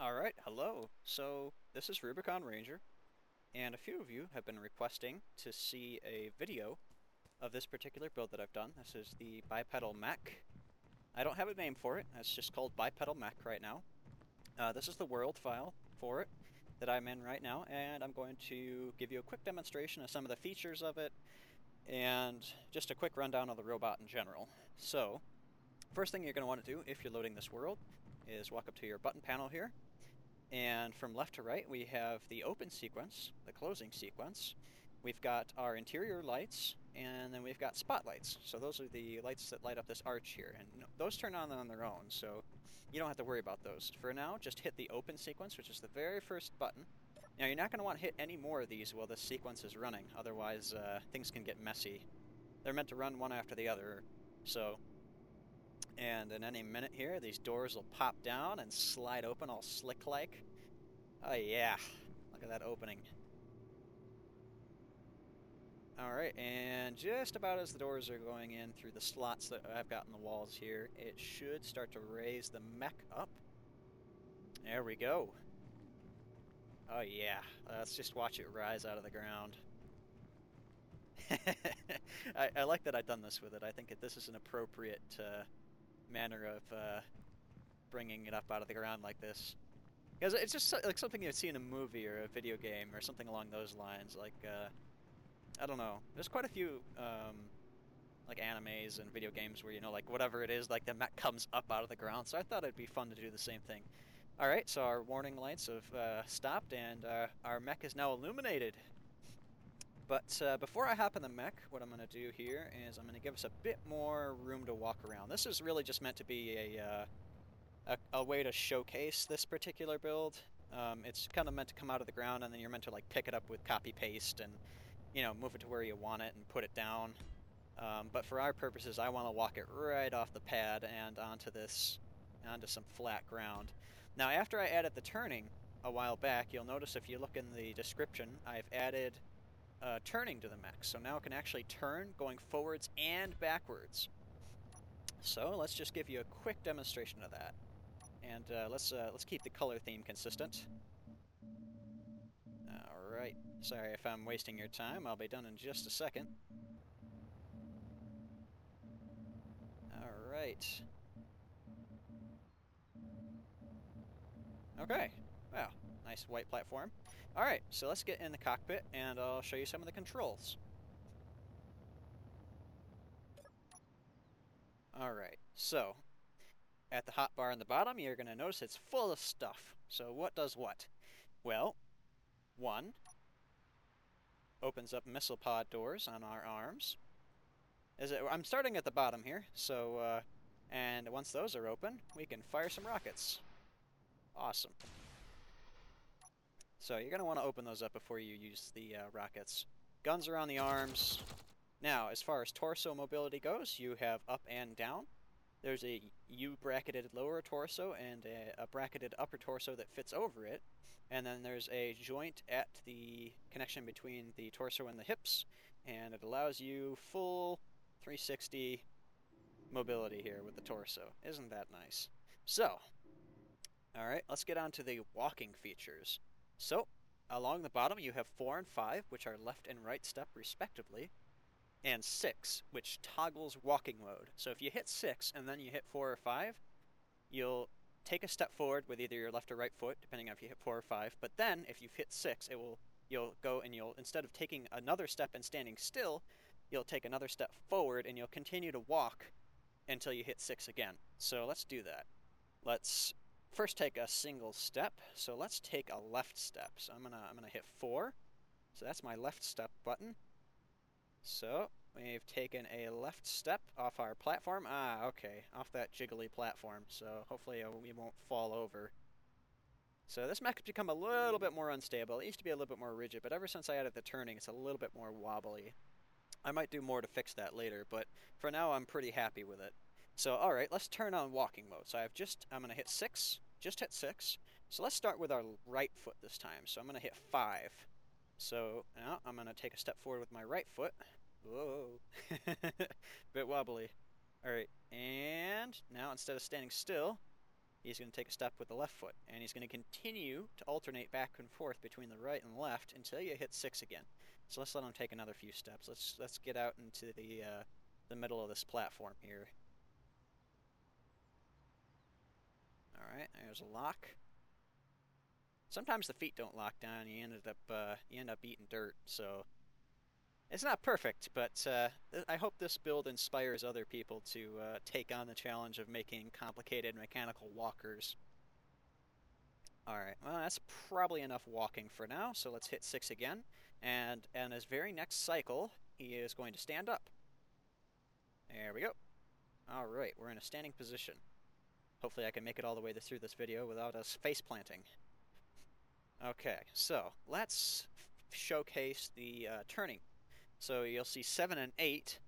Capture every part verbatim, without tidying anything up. Alright, hello. So, this is Rubicon Ranger, and a few of you have been requesting to see a video of this particular build that I've done. This is the Bipedal Mech. I don't have a name for it, it's just called Bipedal Mech right now. Uh, this is the world file for it that I'm in right now, and I'm going to give you a quick demonstration of some of the features of it, and just a quick rundown of the robot in general. So, first thing you're going to want to do if you're loading this world is walk up to your button panel here, and from left to right we have the open sequence, the closing sequence, we've got our interior lights, and then we've got spotlights. So those are the lights that light up this arch here, and those turn on on their own, so you don't have to worry about those. For now, just hit the open sequence, which is the very first button. Now you're not going to want to hit any more of these while this sequence is running, otherwise uh, things can get messy. They're meant to run one after the other, so... And in any minute here, these doors will pop down and slide open all slick-like. Oh yeah, look at that opening. Alright, and just about as the doors are going in through the slots that I've got in the walls here, it should start to raise the mech up. There we go. Oh yeah, let's just watch it rise out of the ground. I, I like that I've done this with it. I think that this is an appropriate... Uh, manner of uh, bringing it up out of the ground like this. Because it's just like something you'd see in a movie or a video game or something along those lines. Like, uh, I don't know. There's quite a few um, like animes and video games where, you know, like whatever it is, like the mech comes up out of the ground. So I thought it'd be fun to do the same thing. Alright, so our warning lights have uh, stopped and uh, our mech is now illuminated. But uh, before I hop in the mech, what I'm going to do here is I'm going to give us a bit more room to walk around. This is really just meant to be a, uh, a, a way to showcase this particular build. Um, it's kind of meant to come out of the ground and then you're meant to like pick it up with copy-paste and, you know, move it to where you want it and put it down. Um, but for our purposes, I want to walk it right off the pad and onto this, onto some flat ground. Now, after I added the turning a while back, you'll notice if you look in the description, I've added... Uh, turning to the mech, so now it can actually turn going forwards and backwards. So let's just give you a quick demonstration of that, and uh, let's uh, let's keep the color theme consistent. All right. Sorry if I'm wasting your time. I'll be done in just a second. All right. Okay. Wow. Nice white platform. Alright, so let's get in the cockpit and I'll show you some of the controls. Alright, so at the hotbar on the bottom you're going to notice it's full of stuff. So what does what? Well, one opens up missile pod doors on our arms. Is it, I'm starting at the bottom here, so uh, and once those are open we can fire some rockets. Awesome. So you're going to want to open those up before you use the uh, rockets. Guns are on the arms. Now, as far as torso mobility goes, you have up and down. There's a U-bracketed lower torso and a, a bracketed upper torso that fits over it. And then there's a joint at the connection between the torso and the hips. And it allows you full three sixty mobility here with the torso. Isn't that nice? So, alright, let's get on to the walking features. So, along the bottom you have four and five, which are left and right step respectively, and six, which toggles walking mode. So if you hit six and then you hit four or five, you'll take a step forward with either your left or right foot, depending on if you hit four or five, but then if you've hit six, it will, you'll go and you'll, instead of taking another step and standing still, you'll take another step forward and you'll continue to walk until you hit six again. So let's do that. Let's... First take a single step, so let's take a left step. So I'm gonna I'm gonna hit four. So that's my left step button. So we've taken a left step off our platform. Ah, okay, off that jiggly platform. So hopefully we won't fall over. So this mech has become a little bit more unstable. It used to be a little bit more rigid, but ever since I added the turning, it's a little bit more wobbly. I might do more to fix that later, but for now I'm pretty happy with it. So, alright, let's turn on walking mode. So I've just, I'm going to hit six, just hit six. So let's start with our right foot this time. So I'm going to hit five. So now I'm going to take a step forward with my right foot. Whoa, bit wobbly. Alright, and now instead of standing still, he's going to take a step with the left foot, and he's going to continue to alternate back and forth between the right and left until you hit six again. So let's let him take another few steps. Let's let's get out into the uh, the middle of this platform here. All right, there's a lock. Sometimes the feet don't lock down. You ended up uh, you end up eating dirt. So it's not perfect, but uh, I hope this build inspires other people to uh, take on the challenge of making complicated mechanical walkers. Alright, well, that's probably enough walking for now, so let's hit six again. And on his very next cycle, he is going to stand up. There we go. Alright, we're in a standing position. Hopefully I can make it all the way through this video without us face planting. Okay, so let's showcase the uh, turning. So you'll see seven and eight,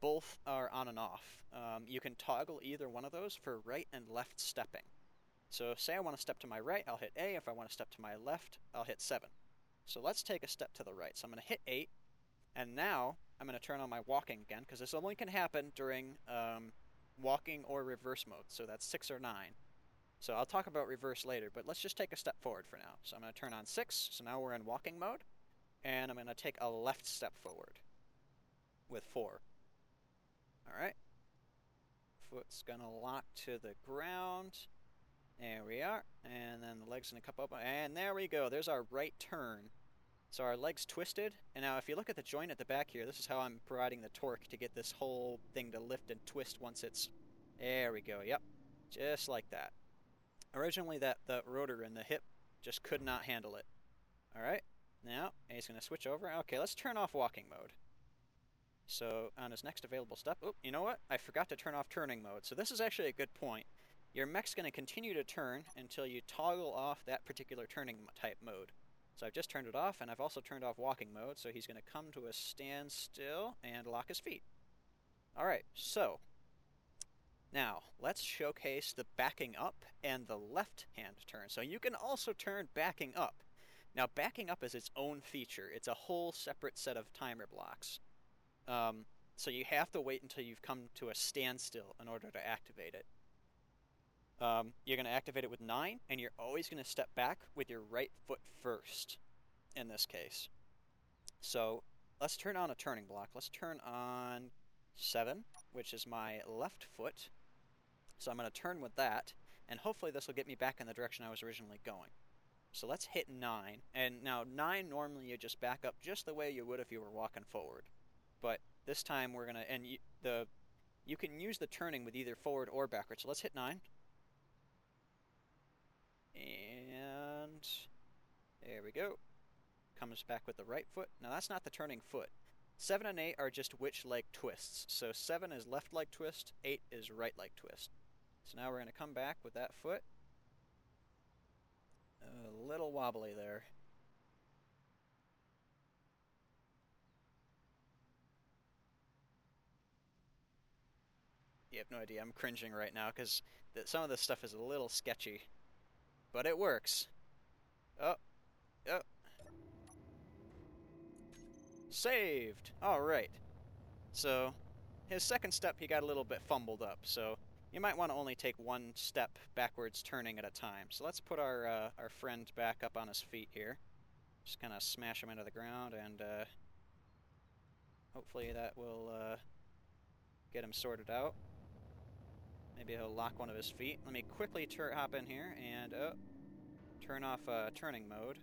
both are on and off. Um, you can toggle either one of those for right and left stepping. So say I want to step to my right, I'll hit A. If I want to step to my left, I'll hit seven. So let's take a step to the right. So I'm going to hit eight, and now I'm going to turn on my walking again, because this only can happen during um, walking or reverse mode, so that's six or nine. So I'll talk about reverse later, but let's just take a step forward for now. So I'm going to turn on six, so now we're in walking mode. And I'm going to take a left step forward with four. Alright. Foot's going to lock to the ground. There we are. And then the leg's going to come up. And there we go. There's our right turn. So our leg's twisted. And now if you look at the joint at the back here, this is how I'm providing the torque to get this whole thing to lift and twist once it's... There we go. Yep. Just like that. Originally that, that rotor in the hip just could not handle it. Alright. Now, he's going to switch over. Okay, let's turn off walking mode. So, on his next available step... Oh, you know what? I forgot to turn off turning mode. So this is actually a good point. Your mech's going to continue to turn until you toggle off that particular turning type mode. So I've just turned it off, and I've also turned off walking mode. So he's going to come to a standstill and lock his feet. Alright, so... Now, let's showcase the backing up and the left-hand turn. So you can also turn backing up. Now, backing up is its own feature. It's a whole separate set of timer blocks. Um, so you have to wait until you've come to a standstill in order to activate it. Um, you're going to activate it with nine, and you're always going to step back with your right foot first, in this case. So let's turn on a turning block. Let's turn on seven, which is my left foot. So I'm going to turn with that, and hopefully this will get me back in the direction I was originally going. So let's hit nine, and now nine normally you just back up just the way you would if you were walking forward, but this time we're gonna and you, the you can use the turning with either forward or backward. So let's hit nine, and there we go. Comes back with the right foot. Now that's not the turning foot. Seven and eight are just which leg twists. So seven is left leg twist, eight is right leg twist. So now we're gonna come back with that foot. A little wobbly there. You have no idea. I'm cringing right now because some of this stuff is a little sketchy. But it works. Oh. Oh. Saved! Alright. So, his second step he got a little bit fumbled up, so... You might want to only take one step backwards turning at a time. So let's put our uh, our friend back up on his feet here. Just kind of smash him into the ground, and uh, hopefully that will uh, get him sorted out. Maybe he'll lock one of his feet. Let me quickly tur hop in here and oh, turn off uh, turning mode.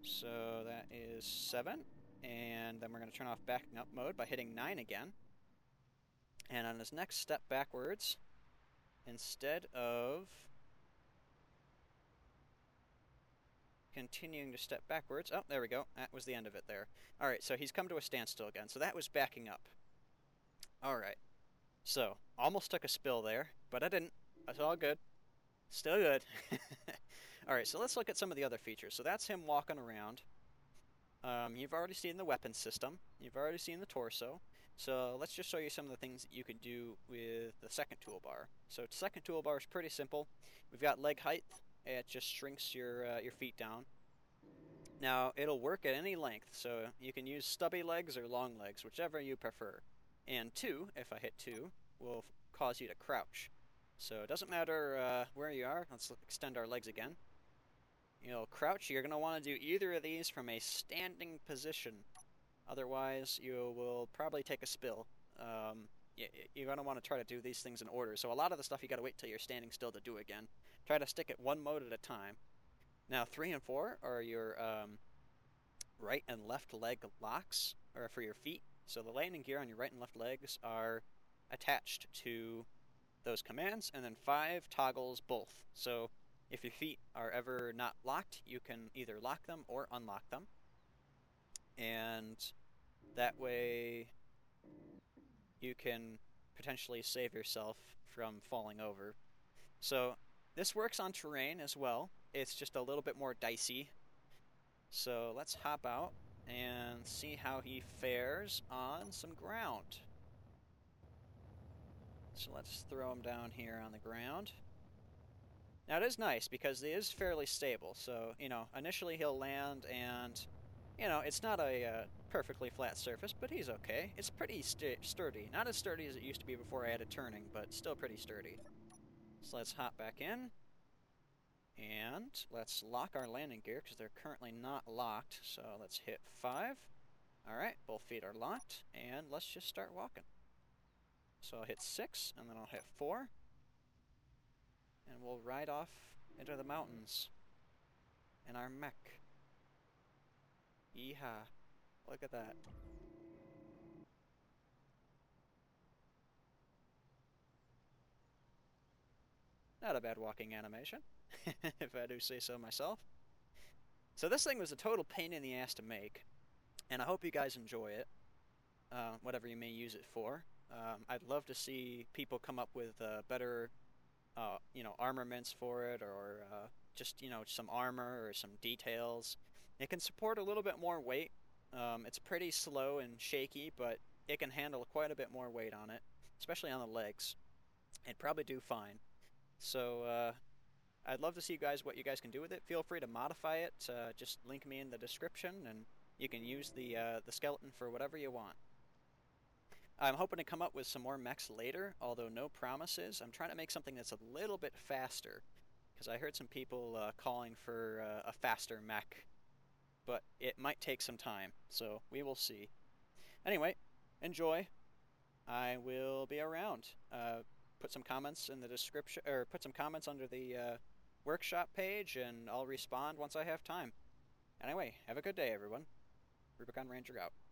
So that is seven. And then we're going to turn off backing up mode by hitting nine again. And on his next step backwards, instead of continuing to step backwards... Oh, there we go. That was the end of it there. Alright, so he's come to a standstill again. So that was backing up. Alright. So, almost took a spill there, but I didn't. It's all good. Still good. Alright, so let's look at some of the other features. So that's him walking around. Um, you've already seen the weapon system. You've already seen the torso. So let's just show you some of the things that you can do with the second toolbar. So second toolbar is pretty simple. We've got leg height. It just shrinks your uh, your feet down. Now it'll work at any length. So you can use stubby legs or long legs, whichever you prefer. And two, if I hit two, will cause you to crouch. So it doesn't matter uh, where you are. Let's extend our legs again. You know, crouch, you're going to want to do either of these from a standing position. Otherwise, you will probably take a spill. Um, you, you're going to want to try to do these things in order. So a lot of the stuff you got to wait till you're standing still to do again. Try to stick it one mode at a time. Now, three and four are your um, right and left leg locks, or for your feet. So the landing gear on your right and left legs are attached to those commands, and then five toggles both. So if your feet are ever not locked, you can either lock them or unlock them. And that way you can potentially save yourself from falling over. So this works on terrain as well. It's just a little bit more dicey. So let's hop out and see how he fares on some ground. So let's throw him down here on the ground. Now it is nice because it is fairly stable. So, you know, initially he'll land and, you know, it's not a uh, perfectly flat surface, but he's okay. It's pretty st sturdy. Not as sturdy as it used to be before I added turning, but still pretty sturdy. So let's hop back in. And let's lock our landing gear because they're currently not locked. So let's hit five. All right, both feet are locked. And let's just start walking. So I'll hit six, and then I'll hit four. And we'll ride off into the mountains in our mech. Yeehaw. Look at that. Not a bad walking animation, if I do say so myself. So this thing was a total pain in the ass to make, and I hope you guys enjoy it, uh, whatever you may use it for. Um, I'd love to see people come up with uh, better, uh, you know, armaments for it, or uh, just, you know, some armor or some details. It can support a little bit more weight. Um, it's pretty slow and shaky, but it can handle quite a bit more weight on it, especially on the legs. It'd probably do fine. So uh, I'd love to see you guys what you guys can do with it. Feel free to modify it. Uh, just link me in the description, and you can use the uh, the skeleton for whatever you want. I'm hoping to come up with some more mechs later, although no promises. I'm trying to make something that's a little bit faster, because I heard some people uh, calling for uh, a faster mech, but it might take some time, so we will see. Anyway, enjoy. I will be around. Uh, put some comments in the description, or put some comments under the uh, workshop page, and I'll respond once I have time. Anyway, have a good day, everyone. Rubicon Ranger out.